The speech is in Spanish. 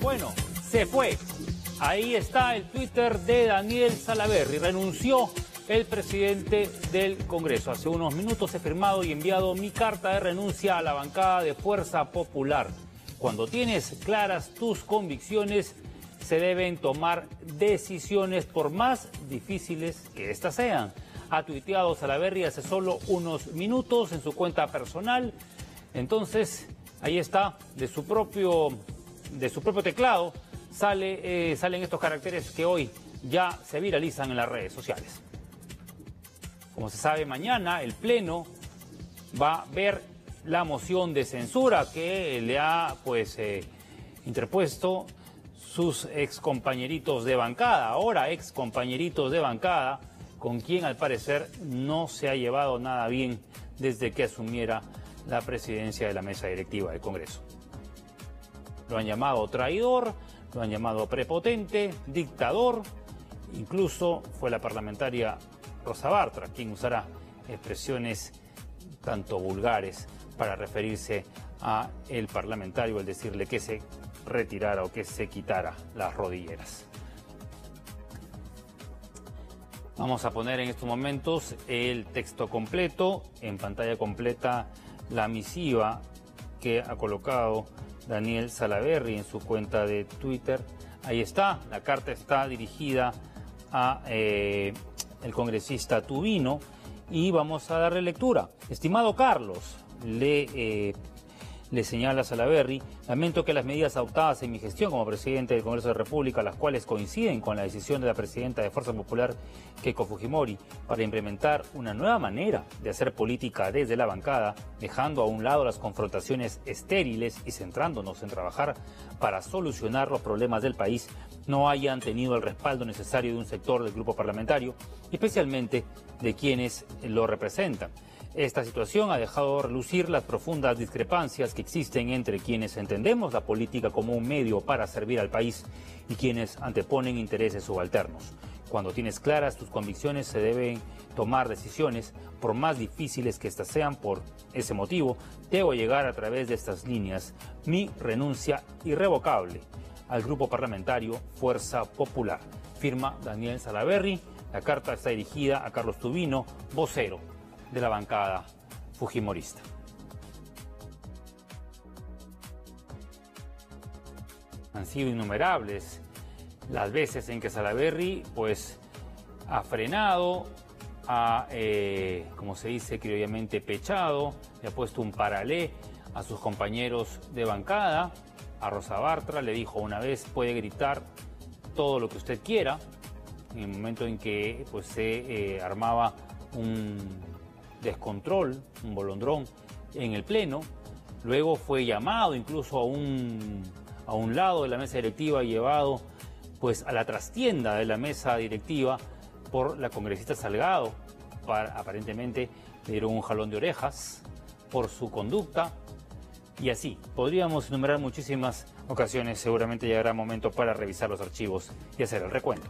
Bueno, se fue. Ahí está el Twitter de Daniel Salaverry. Renunció el presidente del Congreso. Hace unos minutos he firmado y enviado mi carta de renuncia a la bancada de Fuerza Popular. Cuando tienes claras tus convicciones, se deben tomar decisiones por más difíciles que éstas sean. Ha tuiteado Salaverry hace solo unos minutos en su cuenta personal. Entonces, ahí está, de su propio teclado salen estos caracteres que hoy ya se viralizan en las redes sociales. Como se sabe, mañana el Pleno va a ver la moción de censura que le ha interpuesto sus excompañeritos de bancada, ahora excompañeritos de bancada, con quien al parecer no se ha llevado nada bien desde que asumiera la presidencia de la mesa directiva del Congreso. Lo han llamado traidor, lo han llamado prepotente, dictador, incluso fue la parlamentaria Rosa Bartra, quien usará expresiones tanto vulgares para referirse a el parlamentario al decirle que se retirara o que se quitara las rodilleras. Vamos a poner en estos momentos el texto completo, en pantalla completa, la misiva que ha colocado Daniel Salaverry en su cuenta de Twitter. Ahí está, la carta está dirigida a el congresista Tubino, y vamos a darle lectura. Estimado Carlos, le señala Salaverry, lamento que las medidas adoptadas en mi gestión como presidente del Congreso de la República, las cuales coinciden con la decisión de la presidenta de Fuerza Popular, Keiko Fujimori, para implementar una nueva manera de hacer política desde la bancada, dejando a un lado las confrontaciones estériles y centrándonos en trabajar para solucionar los problemas del país, no hayan tenido el respaldo necesario de un sector del grupo parlamentario, especialmente de quienes lo representan. Esta situación ha dejado relucir las profundas discrepancias que existen entre quienes entendemos la política como un medio para servir al país y quienes anteponen intereses subalternos. Cuando tienes claras tus convicciones, se deben tomar decisiones, por más difíciles que éstas sean. Por ese motivo, debo llegar a través de estas líneas mi renuncia irrevocable al grupo parlamentario Fuerza Popular. Firma Daniel Salaverry. La carta está dirigida a Carlos Tubino, vocero de la bancada fujimorista. Han sido innumerables las veces en que Salaverry ha frenado, como se dice criollamente, pechado, le ha puesto un paralé a sus compañeros de bancada. A Rosa Bartra le dijo una vez: puede gritar todo lo que usted quiera, en el momento en que se armaba un descontrol, un bolondrón en el Pleno. Luego fue llamado incluso a un lado de la mesa directiva y llevado a la trastienda de la mesa directiva por la congresista Salgado. Aparentemente le dieron un jalón de orejas por su conducta. Y así, podríamos enumerar muchísimas ocasiones. Seguramente llegará momento para revisar los archivos y hacer el recuento.